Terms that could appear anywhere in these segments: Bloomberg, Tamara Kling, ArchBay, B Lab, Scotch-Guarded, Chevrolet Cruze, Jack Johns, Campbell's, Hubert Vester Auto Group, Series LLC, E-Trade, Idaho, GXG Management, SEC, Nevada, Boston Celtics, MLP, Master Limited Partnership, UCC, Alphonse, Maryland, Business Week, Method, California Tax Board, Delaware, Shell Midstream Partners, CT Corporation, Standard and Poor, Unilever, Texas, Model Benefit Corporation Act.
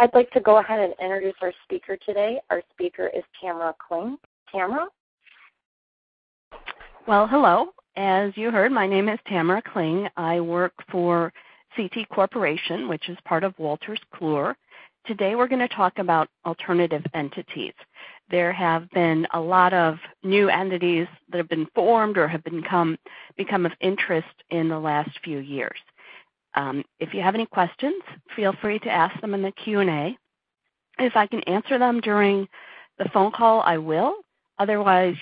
I'd like to go ahead and introduce our speaker today. Our speaker is Tamara Kling. Tamara? Well, hello. As you heard, my name is Tamara Kling. I work for CT Corporation, which is part of Wolters Kluwer. Today we're going to talk about alternative entities. There have been a lot of new entities that have been formed or have become of interest in the last few years. If you have any questions, feel free to ask them in the Q&A. If I can answer them during the phone call, I will. Otherwise,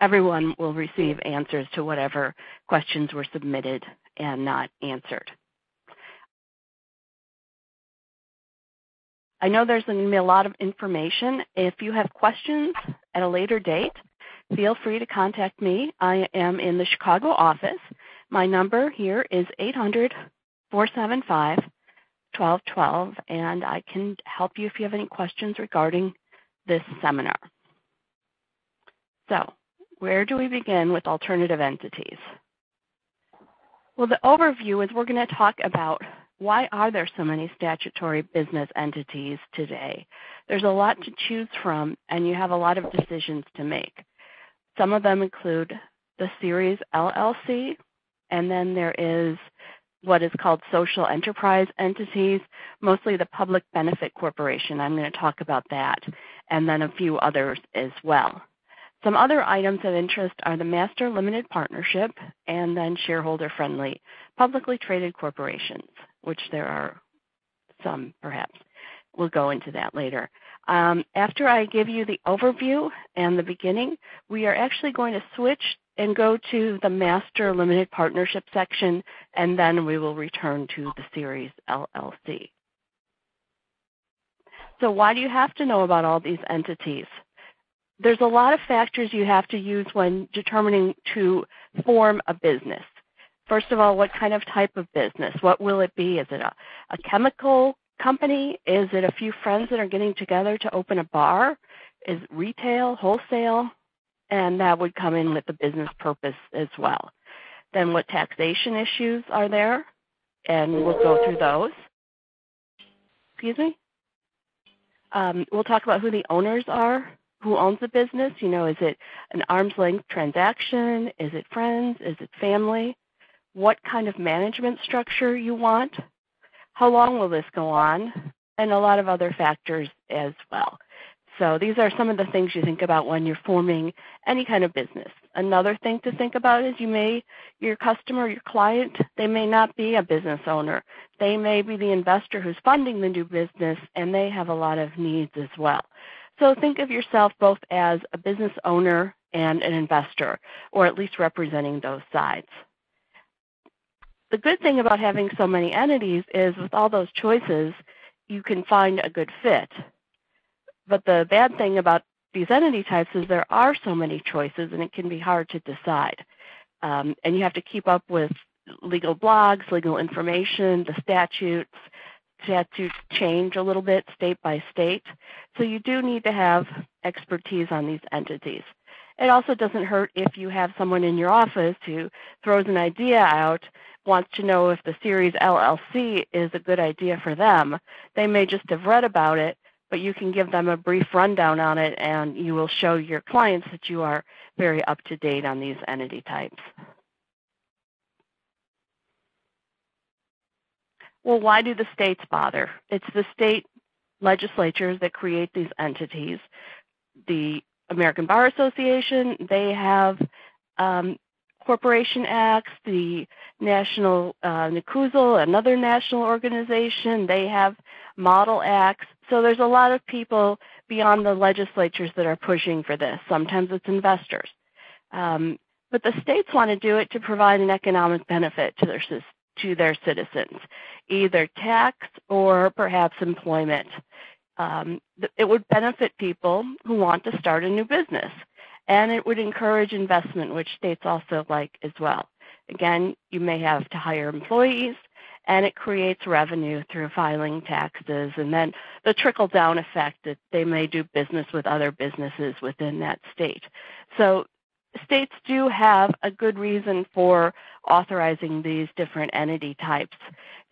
everyone will receive answers to whatever questions were submitted and not answered. I know there's going to be a lot of information. If you have questions at a later date, feel free to contact me. I am in the Chicago office. My number here is 800-475-1212, and I can help you if you have any questions regarding this seminar. So, where do we begin with alternative entities? Well, the overview is we're going to talk about why are there so many statutory business entities today. There's a lot to choose from, and you have a lot of decisions to make. Some of them include the Series LLC, and then there is what is called social enterprise entities, mostly the public benefit corporation. I'm going to talk about that, and then a few others as well. Some other items of interest are the Master Limited Partnership and then shareholder-friendly publicly traded corporations, which there are some perhaps. We'll go into that later. After I give you the overview and the beginning, we are actually going to switch and go to the Master Limited Partnership section, and then we will return to the Series LLC. So why do you have to know about all these entities? There's a lot of factors you have to use when determining to form a business. First of all, what kind of type of business? What will it be? Is it a chemical company? Is it a few friends that are getting together to open a bar? Is it retail, wholesale? And that would come in with the business purpose as well. Then what taxation issues are there? And we'll go through those. Excuse me? We'll talk about who the owners are. Who owns the business? You know, is it an arm's length transaction? Is it friends? Is it family? What kind of management structure you want? How long will this go on? And a lot of other factors as well. So these are some of the things you think about when you're forming any kind of business. Another thing to think about is your customer, your client, they may not be a business owner. They may be the investor who's funding the new business, and they have a lot of needs as well. So think of yourself both as a business owner and an investor, or at least representing those sides. The good thing about having so many entities is with all those choices, you can find a good fit. But the bad thing about these entity types is there are so many choices, and it can be hard to decide. And you have to keep up with legal blogs, legal information, the statutes. You have to change a little bit state by state. So you do need to have expertise on these entities. It also doesn't hurt if you have someone in your office who throws an idea out, wants to know if the Series LLC is a good idea for them. They may just have read about it, but you can give them a brief rundown on it, and you will show your clients that you are very up to date on these entity types. Well, why do the states bother? It's the state legislatures that create these entities. The American Bar Association, they have corporation acts, the national NACUSL, another national organization, they have model acts. So there's a lot of people beyond the legislatures that are pushing for this. Sometimes it's investors. But the states want to do it to provide an economic benefit to their system. To their citizens, either tax or perhaps employment. It would benefit people who want to start a new business, and it would encourage investment, which states also like as well. Again, you may have to hire employees, and it creates revenue through filing taxes, and then the trickle-down effect that they may do business with other businesses within that state. So states do have a good reason for authorizing these different entity types.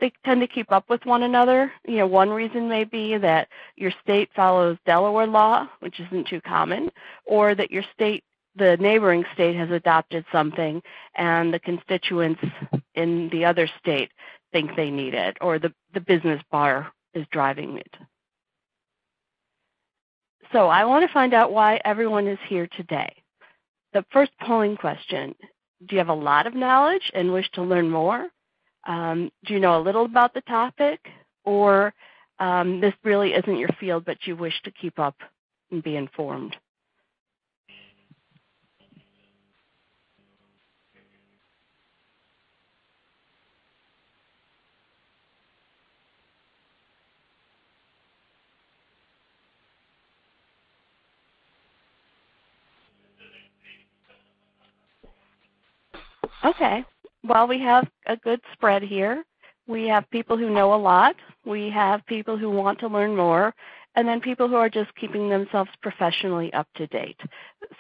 They tend to keep up with one another. You know, one reason may be that your state follows Delaware law, which isn't too common, or that your state, the neighboring state, has adopted something and the constituents in the other state think they need it, or the business bar is driving it. So I want to find out why everyone is here today. The first polling question, do you have a lot of knowledge and wish to learn more? Do you know a little about the topic? Or this really isn't your field, but you wish to keep up and be informed? Okay, well, we have a good spread here. We have people who know a lot, we have people who want to learn more, and then people who are just keeping themselves professionally up to date.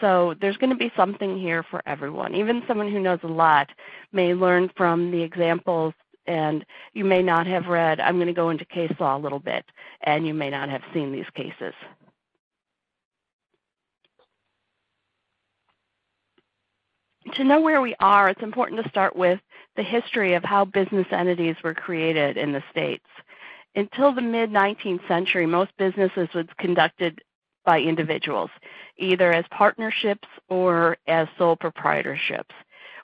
So there's going to be something here for everyone. Even someone who knows a lot may learn from the examples, and you may not have read, I'm going to go into case law a little bit, and you may not have seen these cases. To know where we are, it's important to start with the history of how business entities were created in the states. Until the mid-19th century, most businesses was conducted by individuals, either as partnerships or as sole proprietorships.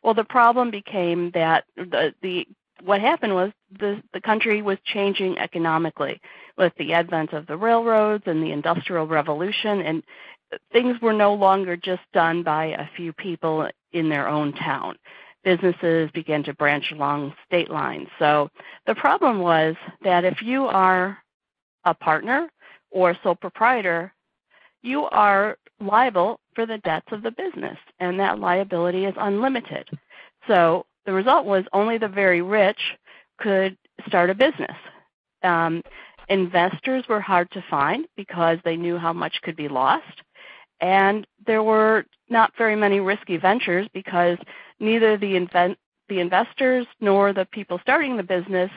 Well, the problem became that what happened was the country was changing economically with the advent of the railroads and the Industrial Revolution, and things were no longer just done by a few people in their own town. Businesses began to branch along state lines. So the problem was that if you are a partner or sole proprietor, you are liable for the debts of the business, and that liability is unlimited. So the result was only the very rich could start a business. Investors were hard to find because they knew how much could be lost. And there were not very many risky ventures because neither the investors nor the people starting the business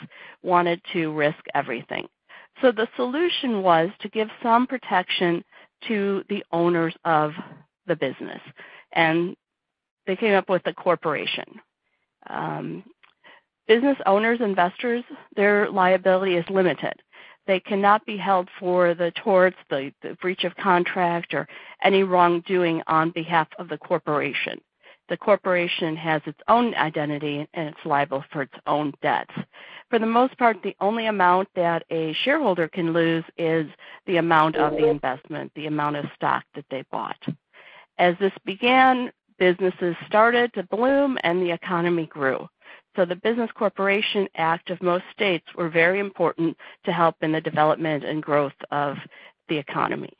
wanted to risk everything. So the solution was to give some protection to the owners of the business. And they came up with the corporation. Business owners, investors, their liability is limited. They cannot be held for the torts, the breach of contract, or any wrongdoing on behalf of the corporation. The corporation has its own identity, and it's liable for its own debts. For the most part, the only amount that a shareholder can lose is the amount of the investment, the amount of stock that they bought. As this began, businesses started to bloom, and the economy grew. So the Business Corporation Act of most states were very important to help in the development and growth of the economy.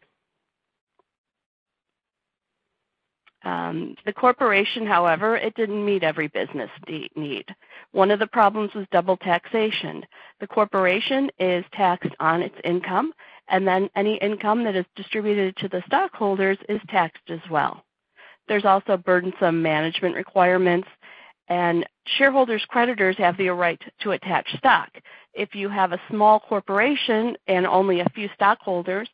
The corporation, however, it didn't meet every business need. One of the problems was double taxation. The corporation is taxed on its income, and then any income that is distributed to the stockholders is taxed as well. There's also burdensome management requirements, and shareholders, creditors have the right to attach stock. If you have a small corporation and only a few stockholders,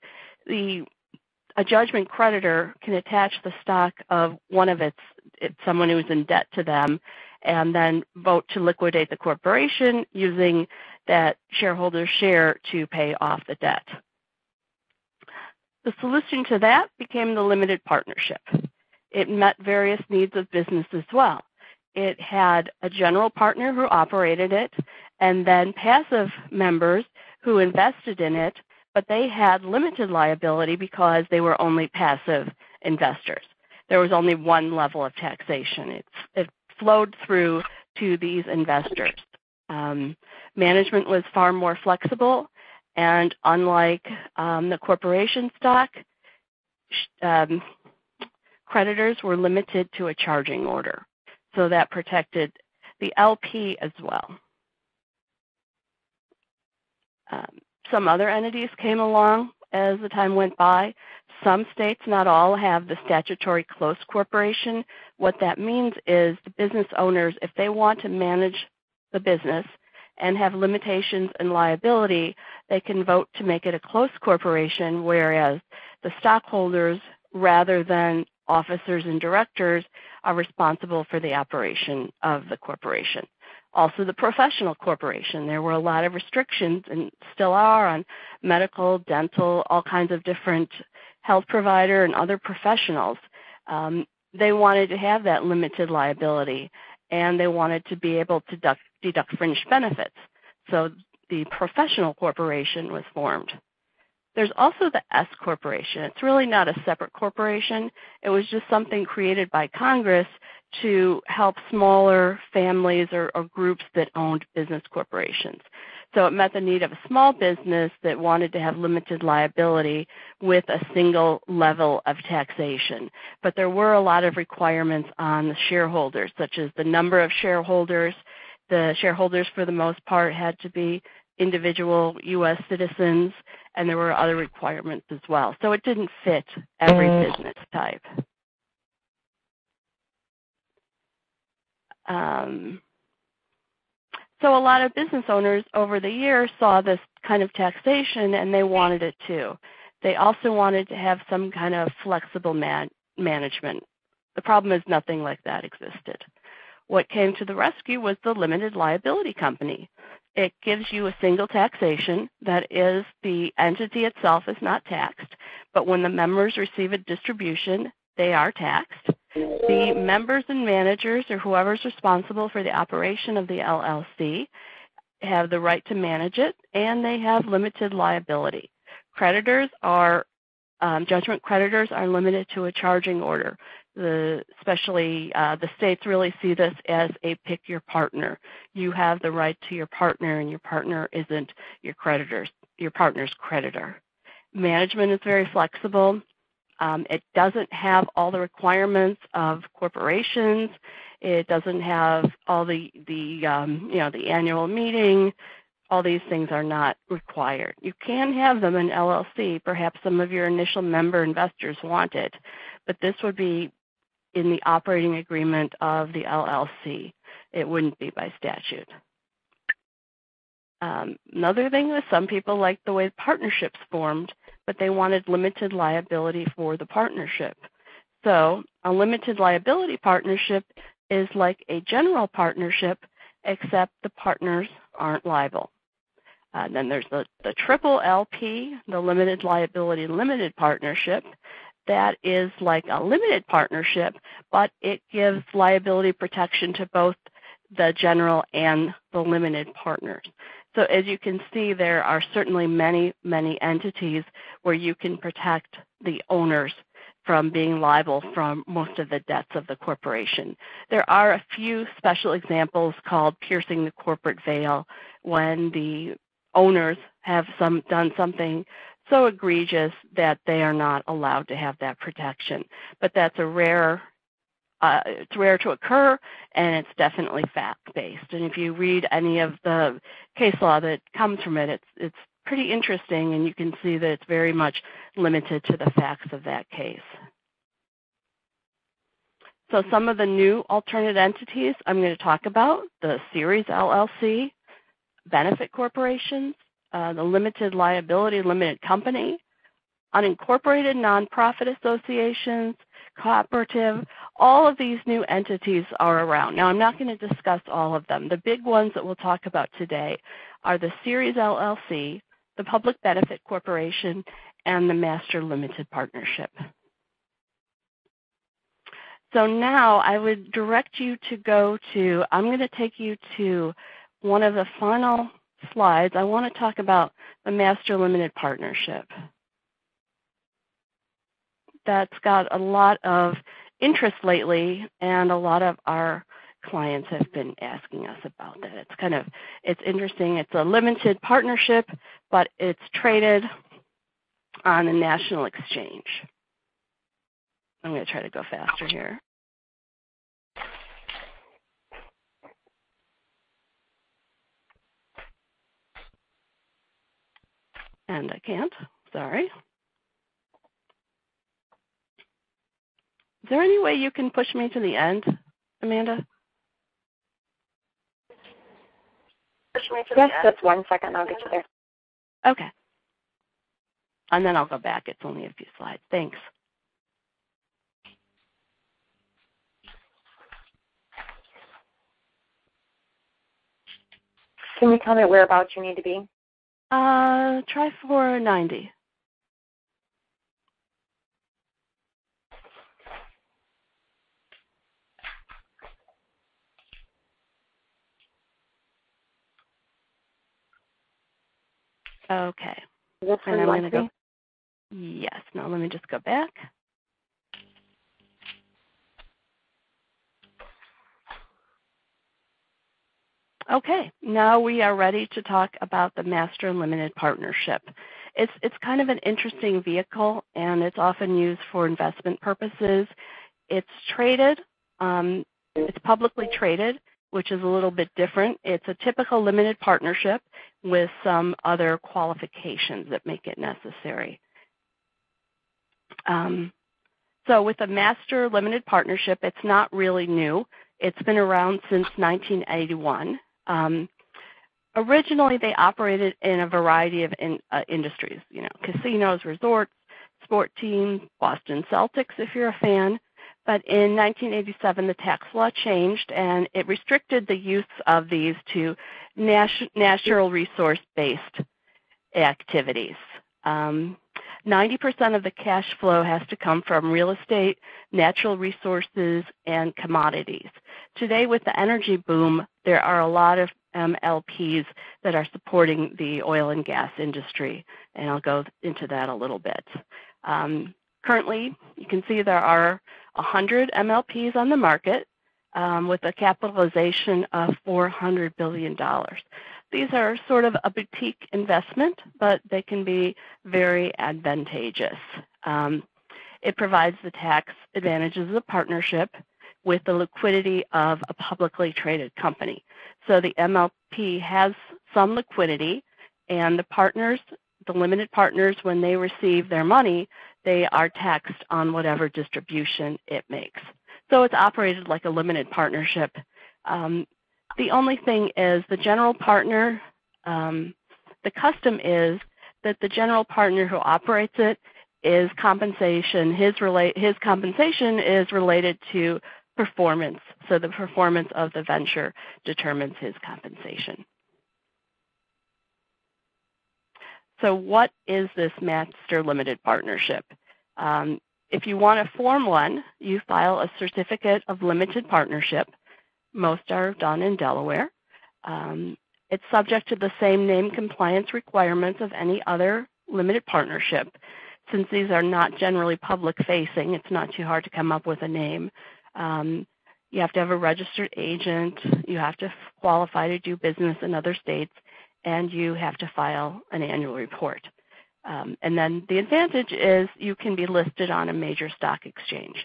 a judgment creditor can attach the stock of one of its someone who's in debt to them, and then vote to liquidate the corporation using that shareholder's share to pay off the debt. The solution to that became the limited partnership. It met various needs of business as well. It had a general partner who operated it, and then passive members who invested in it, but they had limited liability because they were only passive investors. There was only one level of taxation. It flowed through to these investors. Management was far more flexible, and unlike the corporation stock, creditors were limited to a charging order. So that protected the LP as well. Some other entities came along. as the time went by. Some states, not all, have the statutory close corporation. What that means is the business owners, if they want to manage the business and have limitations and liability, they can vote to make it a close corporation, whereas the stockholders, rather than officers and directors, are responsible for the operation of the corporation. Also, the professional corporation. There were a lot of restrictions, and still are, on medical, dental, all kinds of different health provider and other professionals. They wanted to have that limited liability, and they wanted to be able to deduct fringe benefits. So the professional corporation was formed. There's also the S corporation. It's really not a separate corporation. It was just something created by Congress to help smaller families or groups that owned business corporations. So it met the need of a small business that wanted to have limited liability with a single level of taxation. But there were a lot of requirements on the shareholders, such as the number of shareholders. The shareholders, for the most part, had to be individual U.S. citizens, and there were other requirements as well. So it didn't fit every business type. So a lot of business owners over the years saw this kind of taxation, and they wanted it too. They also wanted to have some kind of flexible management. The problem is nothing like that existed. What came to the rescue was the limited liability company. It gives you a single taxation, that is, the entity itself is not taxed, but when the members receive a distribution, they are taxed. The members and managers, or whoever's responsible for the operation of the LLC, have the right to manage it, and they have limited liability. Creditors are, judgment creditors are limited to a charging order. Especially the states really see this as a pick your partner. You have the right to your partner, and your partner isn't your creditor, your partner's creditor. Management is very flexible. It doesn't have all the requirements of corporations. It doesn't have all the annual meeting. All these things are not required. You can have them in LLC. Perhaps some of your initial member investors want it, but this would be in the operating agreement of the LLC. It wouldn't be by statute. Another thing is some people like the way partnerships formed, but they wanted limited liability for the partnership. So a limited liability partnership is like a general partnership, except the partners aren't liable. Then there's the triple LP, the limited liability limited partnership. That is like a limited partnership, but it gives liability protection to both the general and the limited partners. So as you can see, there are certainly many, many entities where you can protect the owners from being liable from most of the debts of the corporation. There are a few special examples called piercing the corporate veil, when the owners have done something so egregious that they are not allowed to have that protection. But that's a rare it's rare to occur, and it's definitely fact-based. And if you read any of the case law that comes from it, it's pretty interesting, and you can see that it's very much limited to the facts of that case. So some of the new alternate entities I'm going to talk about: the Series LLC, benefit corporations, the limited liability limited company, unincorporated nonprofit associations, cooperative. All of these new entities are around. Now, I'm not going to discuss all of them. The big ones that we'll talk about today are the Series LLC, the Public Benefit Corporation, and the Master Limited Partnership. So now I would direct you to I'm going to take you to one of the final slides. I want to talk about the Master Limited Partnership. That's got a lot of interest lately, and a lot of our clients have been asking us about that. It's interesting. It's a limited partnership, but it's traded on the national exchange. I'm going to try to go faster here. And I can't. Sorry. Is there any way you can push me to the end, Amanda? Yes, just 1 second. I'll get you there. Okay. And then I'll go back. It's only a few slides. Thanks. Can you tell me whereabouts you need to be? Try for 90. Okay. And I'm going to go. Yes. Now let me just go back. Okay. Now we are ready to talk about the Master Limited Partnership. It's kind of an interesting vehicle, and it's often used for investment purposes. It's traded. It's publicly traded, which is a little bit different. It's a typical limited partnership with some other qualifications that make it necessary. So with a master limited partnership, it's not really new. It's been around since 1981. Originally, they operated in a variety of industries, casinos, resorts, sport teams, Boston Celtics, if you're a fan. But in 1987, the tax law changed, and it restricted the use of these to natural resource-based activities. 90% of the cash flow has to come from real estate, natural resources, and commodities. Today, with the energy boom, there are a lot of LPs that are supporting the oil and gas industry, and I'll go into that a little bit. Currently, you can see there are 100 MLPs on the market with a capitalization of $400 billion. These are sort of a boutique investment, but they can be very advantageous. It provides the tax advantages of the partnership with the liquidity of a publicly traded company. So the MLP has some liquidity, and the partners, the limited partners, when they receive their money, they are taxed on whatever distribution it makes. So it's operated like a limited partnership. The only thing is the general partner, the custom is that the general partner who operates it is compensation. His compensation is related to performance. So the performance of the venture determines his compensation. So what is this Master Limited Partnership? If you want to form one, you file a Certificate of Limited Partnership. Most are done in Delaware. It's subject to the same name compliance requirements of any other limited partnership. Since these are not generally public-facing, it's not too hard to come up with a name. You have to have a registered agent. You have to qualify to do business in other states, and you have to file an annual report. And then the advantage is you can be listed on a major stock exchange.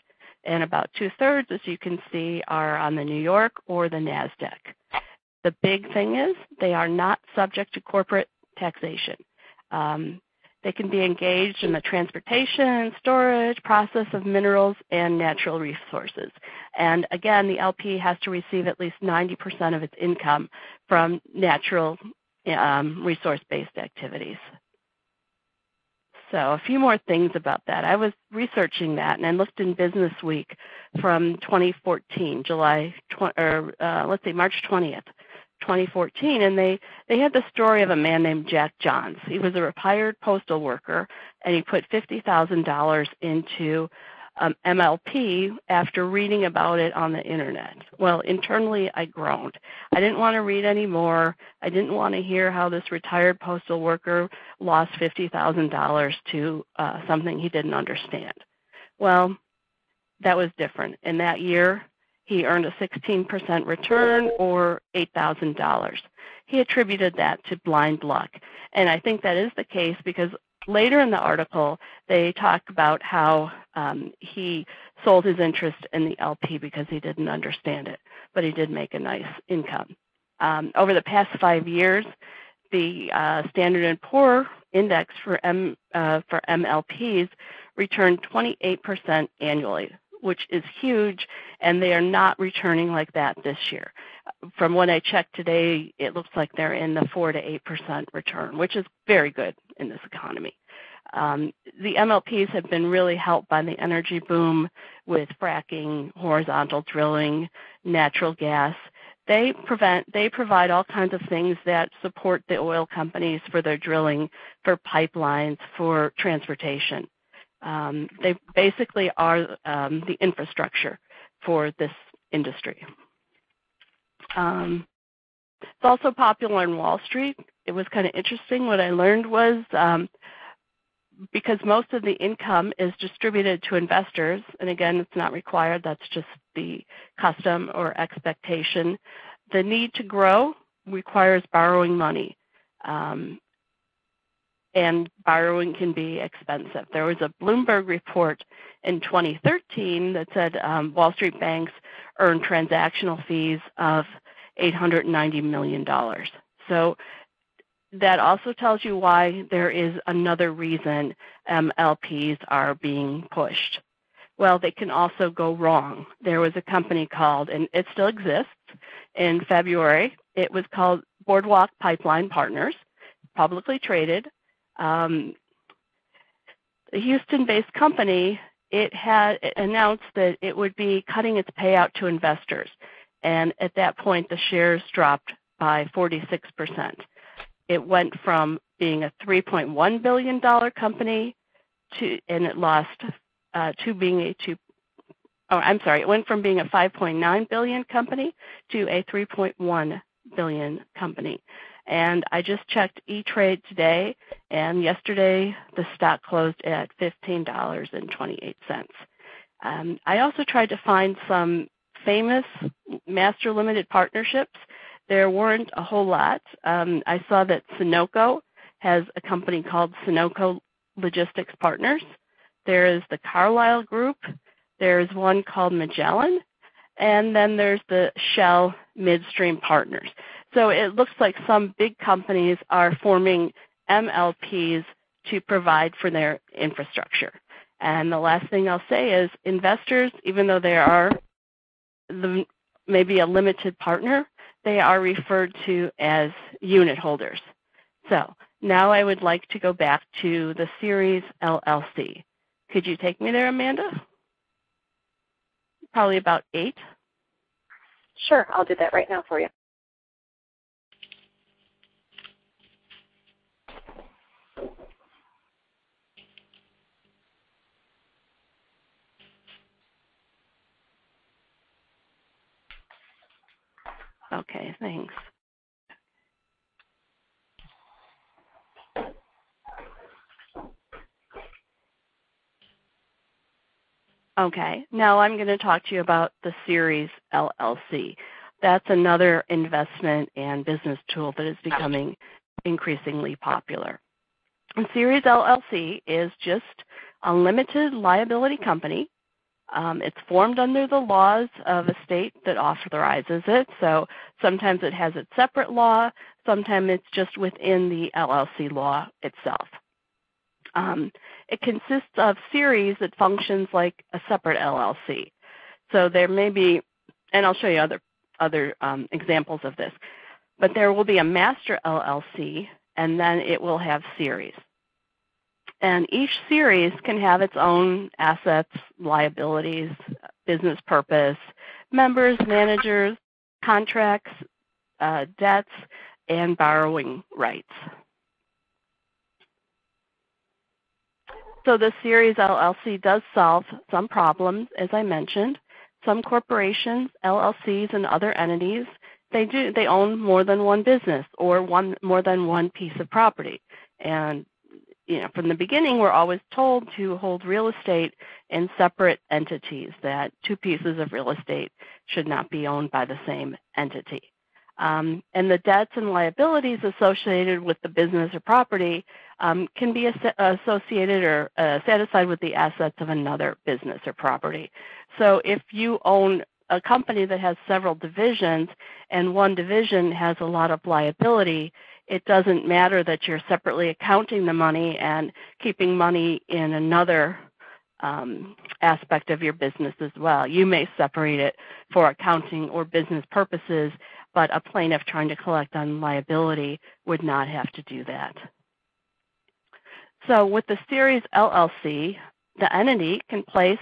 And about 2/3, as you can see, are on the New York or the NASDAQ. The big thing is they are not subject to corporate taxation. They can be engaged in the transportation, storage, process of minerals, and natural resources. And again, the LP has to receive at least 90% of its income from natural resource-based activities. So a few more things about that. I was researching that, and I looked in Business Week from 2014, March 20th, 2014, and they had the story of a man named Jack Johns. He was a retired postal worker, and he put $50,000 into MLP after reading about it on the internet. Well, internally I groaned. I didn't want to read anymore. I didn't want to hear how this retired postal worker lost $50,000 to something he didn't understand. Well, that was different. In that year, he earned a 16% return or $8,000. He attributed that to blind luck. And I think that is the case because later in the article, they talk about how he sold his interest in the LP because he didn't understand it, but he did make a nice income. Over the past 5 years, The Standard and Poor index for MLPs returned 28% annually, which is huge, and they are not returning like that this year. From when I checked today, it looks like they're in the 4 to 8% return, which is very good in this economy. The MLPs have been really helped by the energy boom with fracking, horizontal drilling, natural gas. They provide all kinds of things that support the oil companies for their drilling, for pipelines, for transportation. They basically are the infrastructure for this industry. It's also popular on Wall Street. It was kind of interesting. What I learned was because most of the income is distributed to investors, and again, it's not required, that's just the custom or expectation, the need to grow requires borrowing money. And borrowing can be expensive. There was a Bloomberg report in 2013 that said Wall Street banks earned transactional fees of $890 million. So that also tells you why there is another reason MLPs are being pushed. Well, they can also go wrong. There was a company called, and it still exists, in February. It was called Boardwalk Pipeline Partners, publicly traded. The Houston-based company, it had announced that it would be cutting its payout to investors, and at that point the shares dropped by 46%. It went from being a $3.1 billion company to, and it lost to being a it went from being a $5.9 billion company to a $3.1 billion company. And I just checked E-Trade today, and yesterday the stock closed at $15.28. I also tried to find some famous Master Limited Partnerships. There weren't a whole lot. I saw that Sunoco has a company called Sunoco Logistics Partners. There is the Carlyle Group. There is one called Magellan. And then there's the Shell Midstream Partners. So it looks like some big companies are forming MLPs to provide for their infrastructure. And the last thing I'll say is investors, even though they are maybe a limited partner, they are referred to as unit holders. So now I would like to go back to the Series LLC. Could you take me there, Amanda? Probably about 8. Sure, I'll do that right now for you. Okay, thanks. Okay, now I'm going to talk to you about the Series LLC. That's another investment and business tool that is becoming increasingly popular. And Series LLC is just a limited liability company. It's formed under the laws of a state that authorizes it, so sometimes it has its separate law, sometimes it's just within the LLC law itself. It consists of series that functions like a separate LLC. So there may be, and I'll show you other examples of this, but there will be a master LLC, and then it will have series. And each series can have its own assets, liabilities, business purpose, members, managers, contracts, debts, and borrowing rights. So the Series LLC does solve some problems, as I mentioned. Some corporations, LLCs, and other entities, they own more than one business or more than one piece of property. And you know, from the beginning, we're always told to hold real estate in separate entities, that two pieces of real estate should not be owned by the same entity. And the debts and liabilities associated with the business or property can be associated or satisfied with the assets of another business or property. So if you own a company that has several divisions and one division has a lot of liability, it doesn't matter that you're separately accounting the money and keeping money in another aspect of your business as well. You may separate it for accounting or business purposes, but a plaintiff trying to collect on liability would not have to do that. So with the Series LLC, the entity can place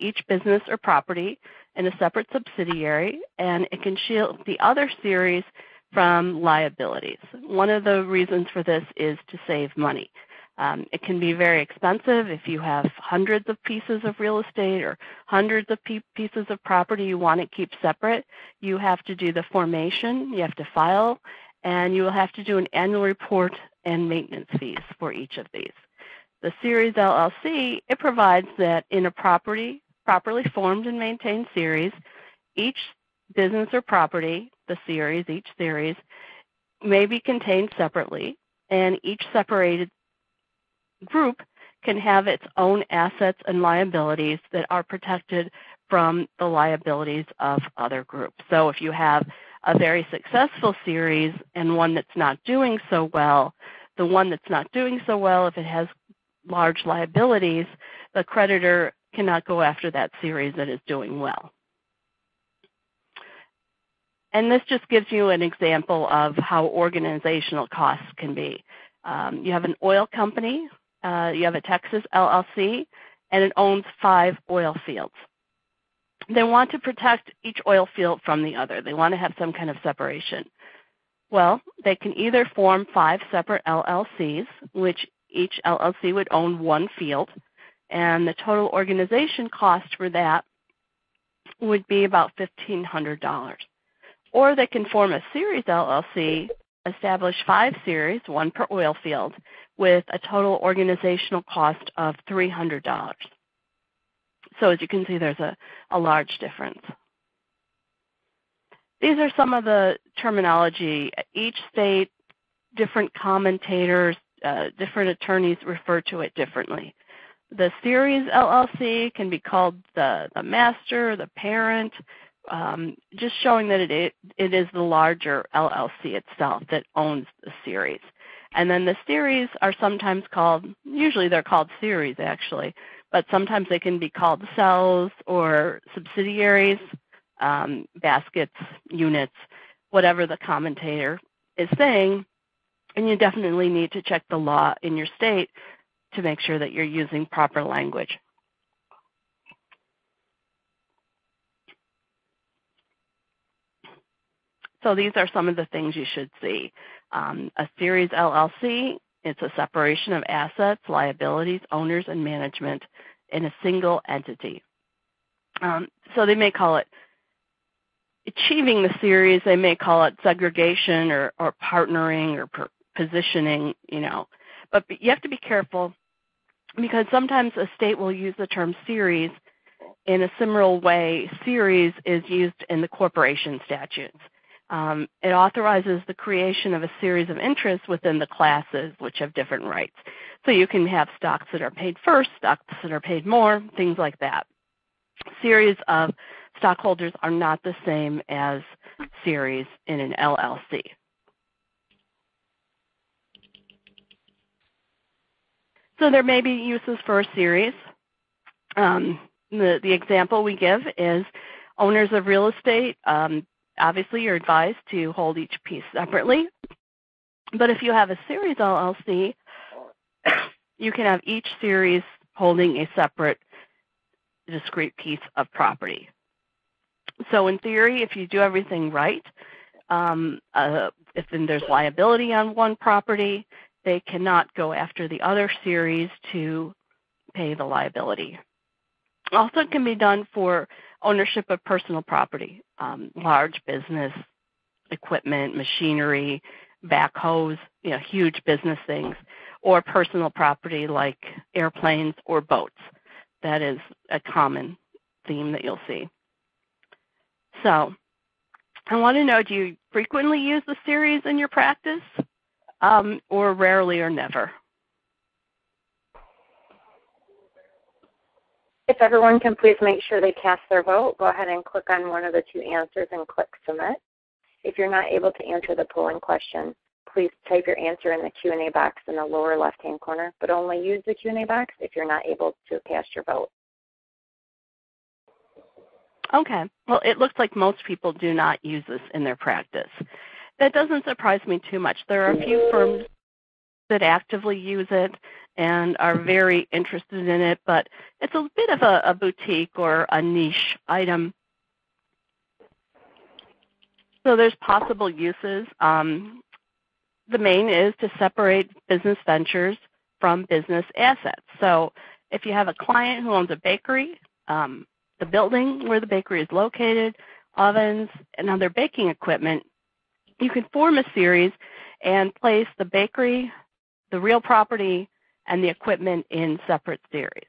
each business or property in a separate subsidiary, and it can shield the other series from liabilities. One of the reasons for this is to save money. It can be very expensive if you have hundreds of pieces of real estate or hundreds of pieces of property you want to keep separate. You have to do the formation, you have to file, and you will have to do an annual report and maintenance fees for each of these. The Series LLC, it provides that in a properly formed and maintained series, each business or property, each series, may be contained separately, and each separated group can have its own assets and liabilities that are protected from the liabilities of other groups. So if you have a very successful series and one that's not doing so well, the one that's not doing so well, if it has large liabilities, the creditor cannot go after that series that is doing well. And this just gives you an example of how organizational costs can be. You have an oil company, you have a Texas LLC, and it owns 5 oil fields. They want to protect each oil field from the other. They want to have some kind of separation. Well, they can either form 5 separate LLCs, which each LLC would own 1 field, and the total organization cost for that would be about $1,500. Or they can form a Series LLC, establish 5 series, 1 per oil field, with a total organizational cost of $300. So as you can see, there's a large difference. These are some of the terminology. Each state, different commentators, different attorneys refer to it differently. The Series LLC can be called the master, the parent, just showing that it is the larger LLC itself that owns the series. And then the series are sometimes called, usually they're called series actually, but sometimes they can be called cells or subsidiaries, baskets, units, whatever the commentator is saying. And you definitely need to check the law in your state to make sure that you're using proper language. So these are some of the things you should see. A Series LLC, it's a separation of assets, liabilities, owners, and management in a single entity. So they may call it achieving the series, they may call it segregation or partnering or positioning, you know. But you have to be careful because sometimes a state will use the term series in a similar way. Series is used in the corporation statutes. It authorizes the creation of a series of interests within the classes, which have different rights. So you can have stocks that are paid first, stocks that are paid more, things like that. Series of stockholders are not the same as series in an LLC. So there may be uses for a series. The example we give is owners of real estate. Obviously, you're advised to hold each piece separately, but if you have a Series LLC, you can have each series holding a separate, discrete piece of property. So in theory, if you do everything right, if there's liability on one property, they cannot go after the other series to pay the liability. Also, it can be done for ownership of personal property, large business equipment, machinery, backhoes, you know, huge business things, or personal property like airplanes or boats. That is a common theme that you'll see. So I want to know, do you frequently use the series in your practice, or rarely or never? If everyone can please make sure they cast their vote, go ahead and click on one of the two answers and click submit. If you're not able to answer the polling question, please type your answer in the Q&A box in the lower left-hand corner, but only use the Q&A box if you're not able to cast your vote. Okay. Well, it looks like most people do not use this in their practice. That doesn't surprise me too much. There are a few firms that actively use it and are very interested in it, but it's a bit of a boutique or a niche item. So there's possible uses. The main is to separate business ventures from business assets. So if you have a client who owns a bakery, the building where the bakery is located, ovens, and other baking equipment, you can form a series and place the bakery, the real property, and the equipment in separate series.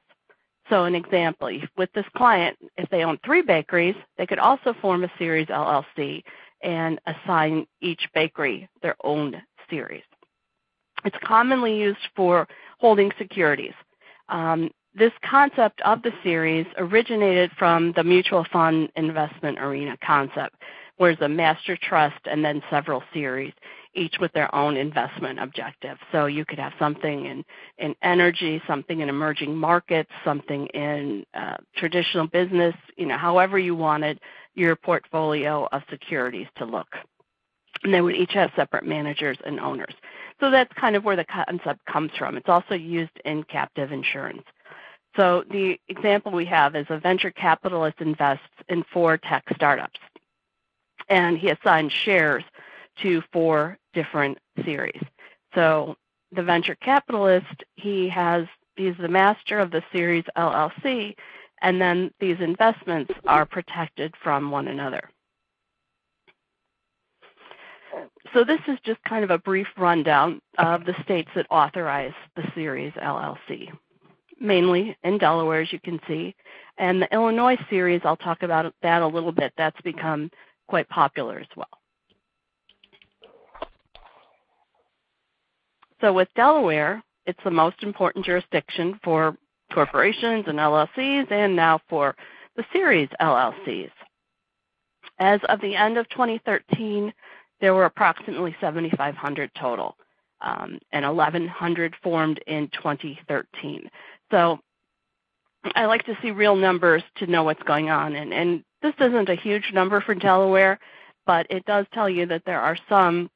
So an example, with this client, if they own 3 bakeries, they could also form a Series LLC and assign each bakery their own series. It's commonly used for holding securities. This concept of the series originated from the mutual fund investment arena concept, where there's a master trust and then several series, each with their own investment objective. So you could have something in energy, something in emerging markets, something in traditional business, however you wanted your portfolio of securities to look. And they would each have separate managers and owners. So that's kind of where the concept comes from. It's also used in captive insurance. So the example we have is a venture capitalist invests in 4 tech startups, and he assigns shares to 4 different series. So the venture capitalist, he's the master of the Series LLC, and then these investments are protected from one another. So this is just kind of a brief rundown of the states that authorize the Series LLC, mainly in Delaware, as you can see. And the Illinois series, I'll talk about that a little bit. That's become quite popular as well. So with Delaware, it's the most important jurisdiction for corporations and LLCs, and now for the Series LLCs. As of the end of 2013, there were approximately 7,500 total, and 1,100 formed in 2013. So I like to see real numbers to know what's going on, and this isn't a huge number for Delaware, but it does tell you that there are some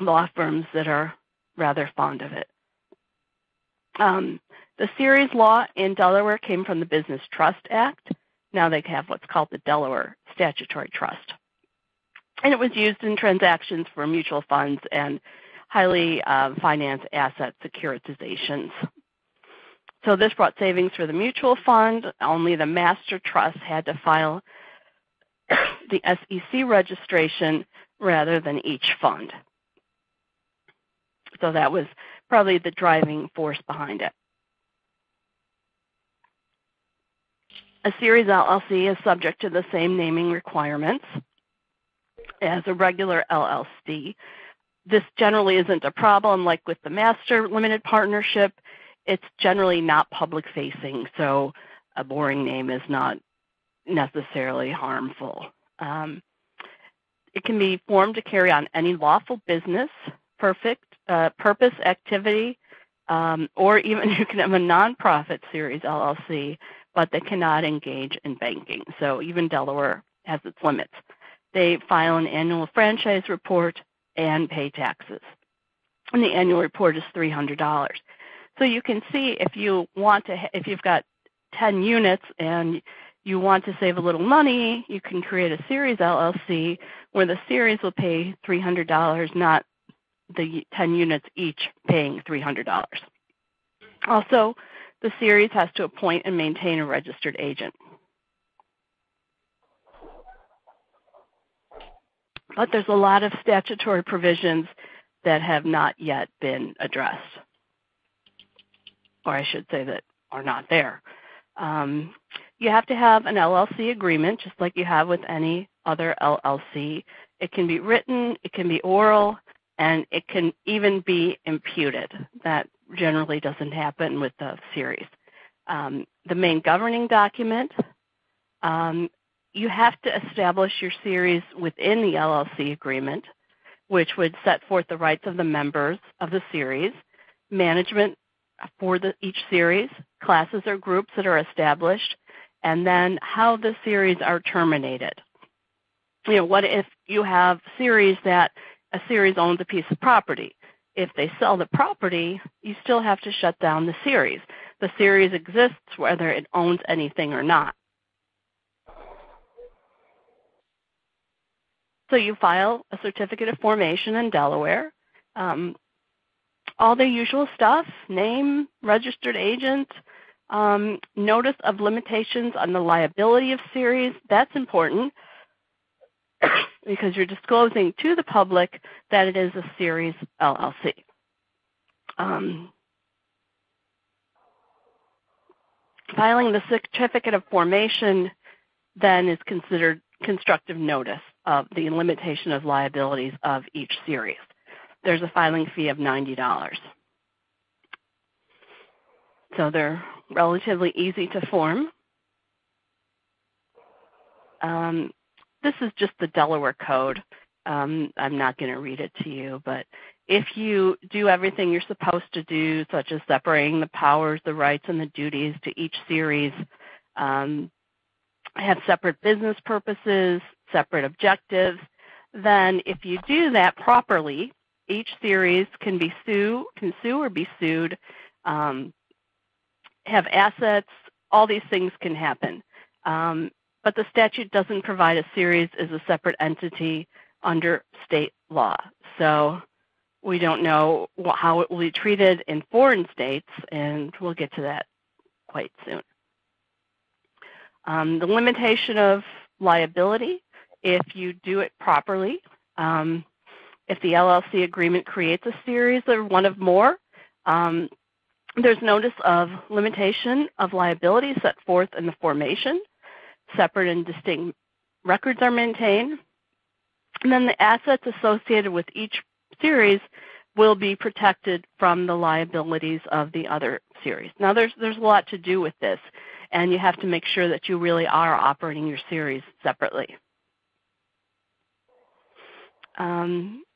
law firms that are rather fond of it. The series law in Delaware came from the Business Trust Act. Now they have what's called the Delaware Statutory Trust. And it was used in transactions for mutual funds and highly financed asset securitizations. So this brought savings for the mutual fund. Only the master trust had to file the SEC registration rather than each fund. So that was probably the driving force behind it. A Series LLC is subject to the same naming requirements as a regular LLC. This generally isn't a problem like with the Master Limited Partnership. It's generally not public facing, so a boring name is not necessarily harmful. It can be formed to carry on any lawful business, purpose, activity, or even you can have a nonprofit Series LLC, but they cannot engage in banking. So even Delaware has its limits. They file an annual franchise report and pay taxes. And the annual report is $300. So you can see if you want to, if you've got 10 units and you want to save a little money, you can create a Series LLC where the series will pay $300, not the 10 units each paying $300. Also, the series has to appoint and maintain a registered agent. But there's a lot of statutory provisions that have not yet been addressed, or I should say that are not there. You have to have an LLC agreement, just like you have with any other LLC. It can be written, it can be oral, and it can even be imputed. That generally doesn't happen with the series. The main governing document, you have to establish your series within the LLC agreement. which would set forth the rights of the members of the series, management for each series, classes or groups that are established, and then how the series are terminated. You know, what if you have series that a series owns a piece of property? If they sell the property, you still have to shut down the series. The series exists whether it owns anything or not. So you file a certificate of formation in Delaware. All the usual stuff, name, registered agent, notice of limitations on the liability of series. That's important because you're disclosing to the public that it is a Series LLC. Filing the certificate of formation then is considered constructive notice of the limitation of liabilities of each series. There's a filing fee of $90. So they're relatively easy to form. This is just the Delaware code. I'm not going to read it to you, but if you do everything you're supposed to do, such as separating the powers, the rights, and the duties to each series, have separate business purposes, separate objectives, then if you do that properly, each series can sue or be sued, have assets, all these things can happen. But the statute doesn't provide a series as a separate entity under state law. So we don't know how it will be treated in foreign states, and we'll get to that quite soon. The limitation of liability, if you do it properly, if the LLC agreement creates a series or one of more, there's notice of limitation of liability set forth in the formation. Separate and distinct records are maintained. And then the assets associated with each series will be protected from the liabilities of the other series. Now, there's a lot to do with this, and you have to make sure that you really are operating your series separately.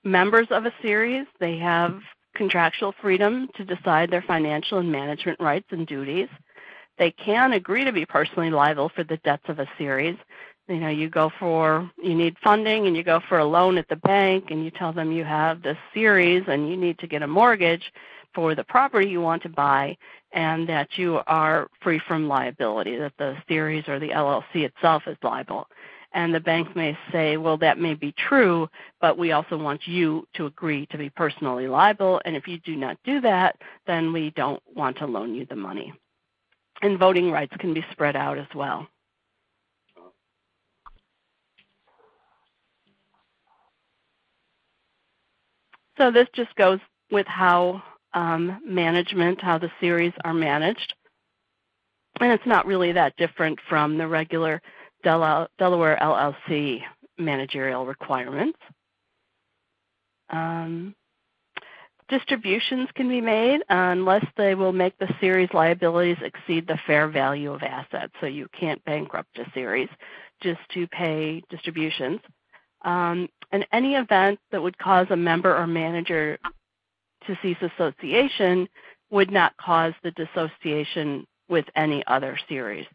Members of a series, they have contractual freedom to decide their financial and management rights and duties. They can agree to be personally liable for the debts of a series. You know, you need funding and you go for a loan at the bank and you tell them you have this series and you need to get a mortgage for the property you want to buy, and that you are free from liability, that the series or the LLC itself is liable. And the bank may say, well, that may be true, but we also want you to agree to be personally liable, and if you do not do that, then we don't want to loan you the money. And voting rights can be spread out as well. So this just goes with how how the series are managed. And it's not really that different from the regular Delaware LLC managerial requirements. Distributions can be made unless they will make the series liabilities exceed the fair value of assets. So you can't bankrupt a series just to pay distributions. And any event that would cause a member or manager to cease association would not cause the dissociation with any other series.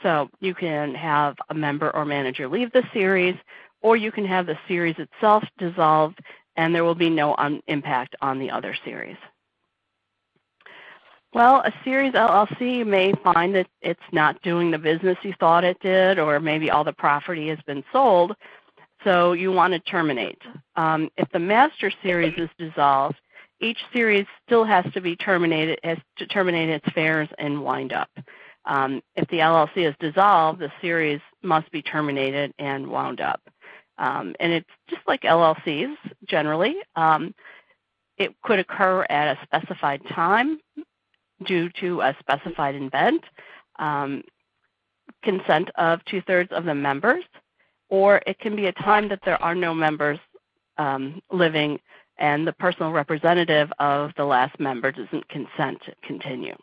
So you can have a member or manager leave the series, or you can have the series itself dissolved, and there will be no impact on the other series. Well, a Series LLC may find that it's not doing the business you thought it did, or maybe all the property has been sold, so you want to terminate. If the master series is dissolved, each series still has to be terminated, has to terminate its affairs and wind up. If the LLC is dissolved, the series must be terminated and wound up. And it's just like LLCs generally. It could occur at a specified time due to a specified event, consent of two-thirds of the members, or it can be a time that there are no members living and the personal representative of the last member doesn't consent to continue.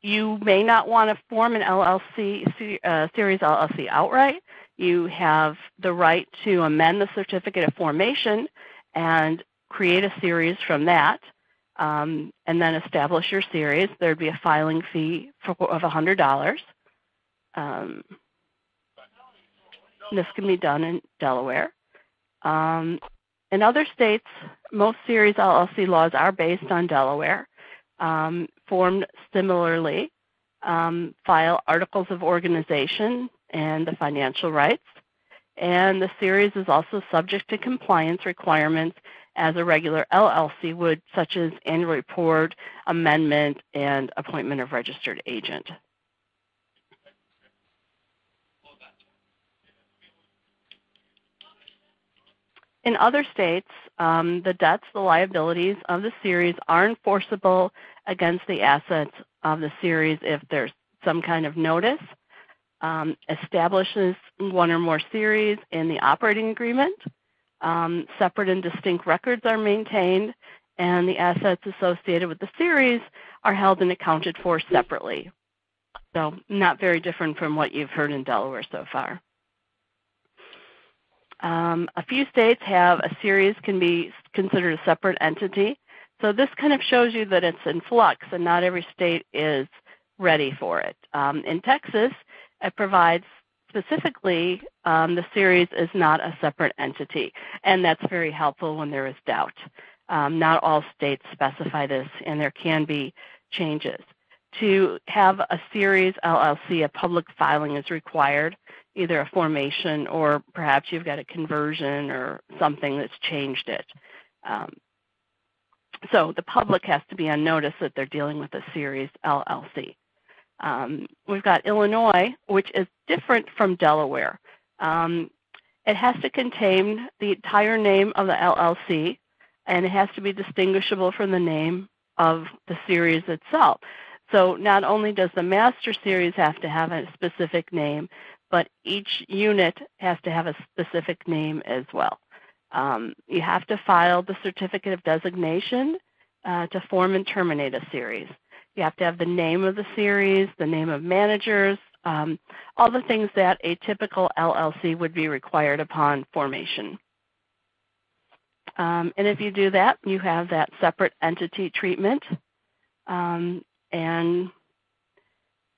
You may not want to form an LLC, Series LLC outright. You have the right to amend the certificate of formation and create a series from that, and then establish your series. There would be a filing fee of $100. This can be done in Delaware. In other states, most series LLC laws are based on Delaware, formed similarly. File articles of organization and the financial rights. And the series is also subject to compliance requirements as a regular LLC would, such as annual report, amendment, and appointment of registered agent. In other states, the debts, the liabilities of the series are enforceable against the assets of the series if there's some kind of notice, establishes one or more series in the operating agreement, separate and distinct records are maintained, and the assets associated with the series are held and accounted for separately. So not very different from what you've heard in Delaware so far. A few states have a series can be considered a separate entity. So this kind of shows you that it's in flux and not every state is ready for it. In Texas, it provides specifically the series is not a separate entity, and that's very helpful when there is doubt. Not all states specify this, and there can be changes. To have a series LLC, a public filing is required, either a formation or perhaps you've got a conversion or something that's changed it. So the public has to be on notice that they're dealing with a series LLC. We've got Illinois, which is different from Delaware. It has to contain the entire name of the LLC, and it has to be distinguishable from the name of the series itself. So not only does the master series have to have a specific name, but each unit has to have a specific name as well. You have to file the certificate of designation to form and terminate a series. You have to have the name of the series, the name of managers, all the things that a typical LLC would be required upon formation. And if you do that, you have that separate entity treatment. And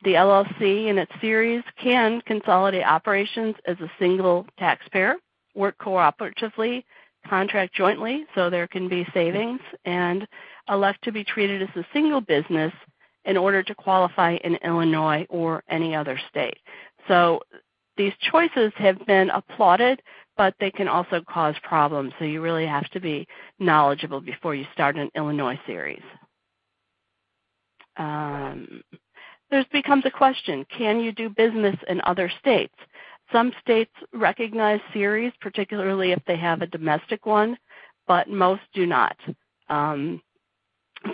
the LLC and its series can consolidate operations as a single taxpayer, work cooperatively, contract jointly, so there can be savings, and elect to be treated as a single business in order to qualify in Illinois or any other state. So these choices have been applauded, but they can also cause problems, so you really have to be knowledgeable before you start an Illinois series. There becomes a question, can you do business in other states? Some states recognize series, particularly if they have a domestic one, but most do not. So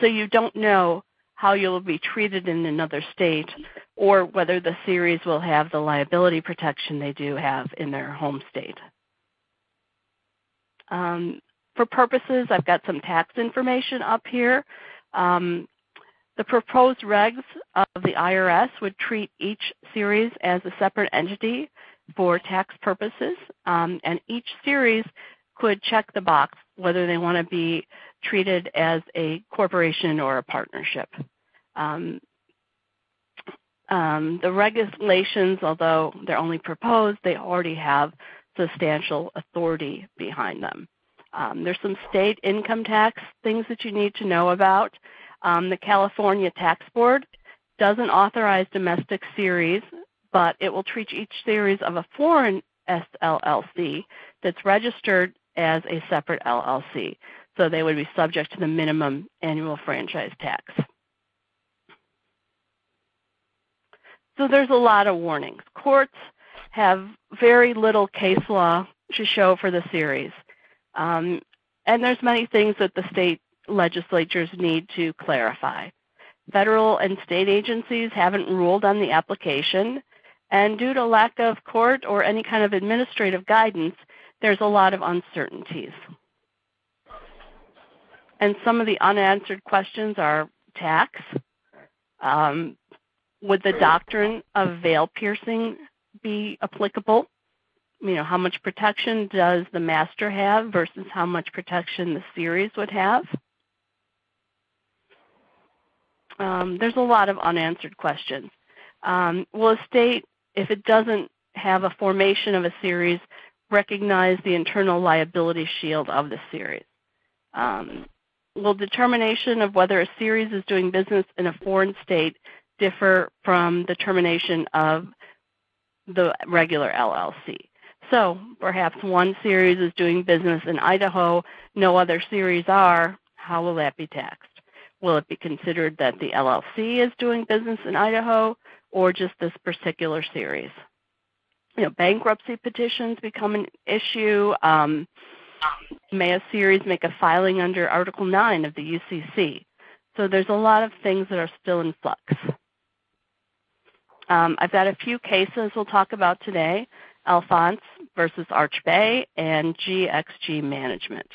you don't know how you'll be treated in another state or whether the series will have the liability protection they do have in their home state. For purposes, I've got some tax information up here. The proposed regs of the IRS would treat each series as a separate entity for tax purposes, and each series could check the box whether they want to be treated as a corporation or a partnership. The regulations, although they're only proposed, they already have substantial authority behind them. There's some state income tax things that you need to know about. The California Tax Board doesn't authorize domestic series, but it will treat each series of a foreign SLLC that's registered as a separate LLC. So they would be subject to the minimum annual franchise tax. So there's a lot of warnings. Courts have very little case law to show for the series. And there's many things that the state legislatures need to clarify. Federal and state agencies haven't ruled on the application, and due to lack of court or any kind of administrative guidance, there's a lot of uncertainties. And some of the unanswered questions are tax. Would the doctrine of veil piercing be applicable? you know, how much protection does the master have versus how much protection the series would have? There's a lot of unanswered questions. Will a state, if it doesn't have a formation of a series, recognize the internal liability shield of the series? Will determination of whether a series is doing business in a foreign state differ from the termination of the regular LLC? So perhaps one series is doing business in Idaho, no other series are, how will that be taxed? Will it be considered that the LLC is doing business in Idaho or just this particular series? You know, bankruptcy petitions become an issue. May a series make a filing under Article 9 of the UCC? So there's a lot of things that are still in flux. I've got a few cases we'll talk about today, Alphonse versus ArchBay and GXG Management.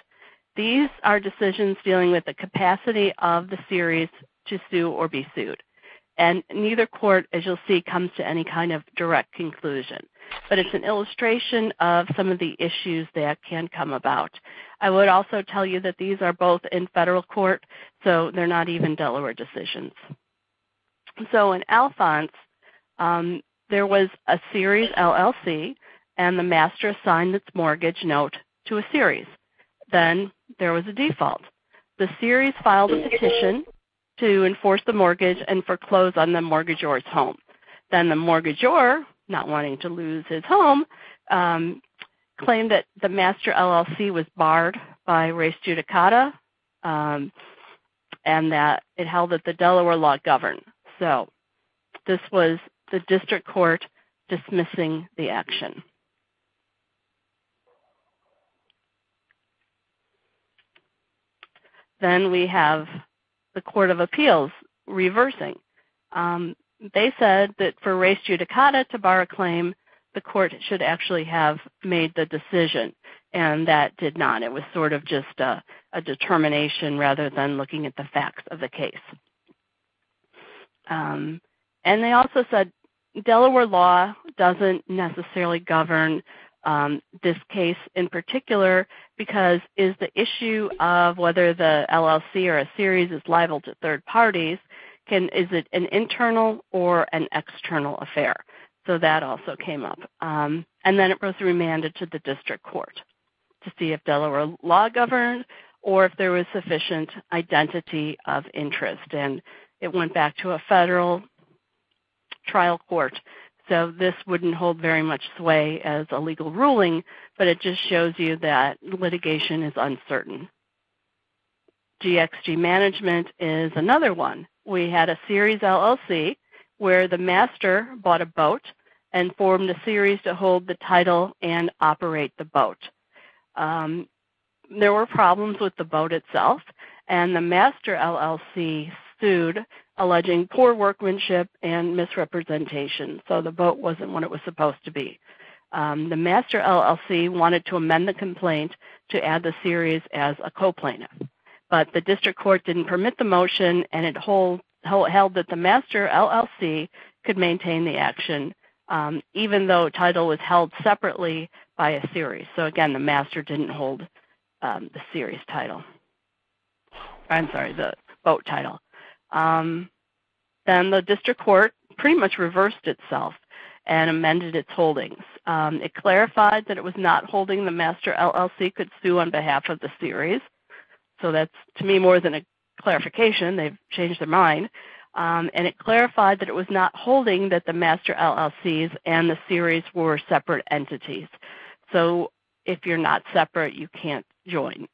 These are decisions dealing with the capacity of the series to sue or be sued. And neither court, as you'll see, comes to any kind of direct conclusion. But it's an illustration of some of the issues that can come about. I would also tell you that these are both in federal court, so they're not even Delaware decisions. So in Alphonse, there was a Series LLC, and the master assigned its mortgage note to a series. Then there was a default. The series filed a petition to enforce the mortgage and foreclose on the mortgagor's home. Then the mortgagor, not wanting to lose his home, claimed that the master LLC was barred by res judicata, and that it held that the Delaware law governed. So this was the district court dismissing the action. Then we have the Court of Appeals reversing. They said that for res judicata to bar a claim, the court should actually have made the decision, and that did not. It was sort of just a determination rather than looking at the facts of the case. And they also said Delaware law doesn't necessarily govern this case in particular, because is the issue of whether the LLC or a series is liable to third parties, is it an internal or an external affair? So that also came up. And then it was remanded to the district court to see if Delaware law governed or if there was sufficient identity of interest. And it went back to a federal trial court. So this wouldn't hold very much sway as a legal ruling, but it just shows you that litigation is uncertain. GXG Management is another one. We had a Series LLC where the master bought a boat and formed a series to hold the title and operate the boat. There were problems with the boat itself, and the master LLC sued, alleging poor workmanship and misrepresentation. So the boat wasn't what it was supposed to be. The master LLC wanted to amend the complaint to add the series as a co-plaintiff, but the district court didn't permit the motion, and it held that the master LLC could maintain the action, even though title was held separately by a series. So again, the master didn't hold the series title. I'm sorry, the boat title. Then the district court pretty much reversed itself and amended its holdings. It clarified that it was not holding the master LLC could sue on behalf of the series. So that's, to me, more than a clarification. They've changed their mind. And it clarified that it was not holding that the master LLCs and the series were separate entities. So if you're not separate, you can't join.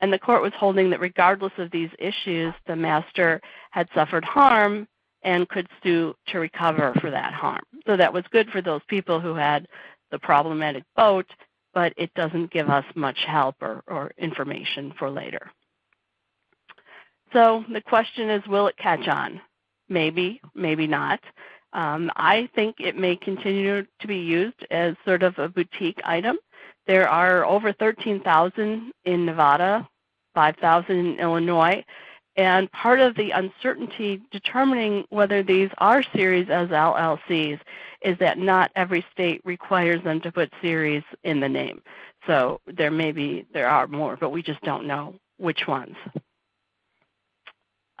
And the court was holding that regardless of these issues, the master had suffered harm and could sue to recover for that harm. So that was good for those people who had the problematic boat, but it doesn't give us much help or information for later. So the question is, will it catch on? Maybe, maybe not. I think it may continue to be used as sort of a boutique item. There are over 13,000 in Nevada, 5,000 in Illinois, And part of the uncertainty determining whether these are series as LLCs is that not every state requires them to put series in the name. So there are more, but we just don't know which ones. So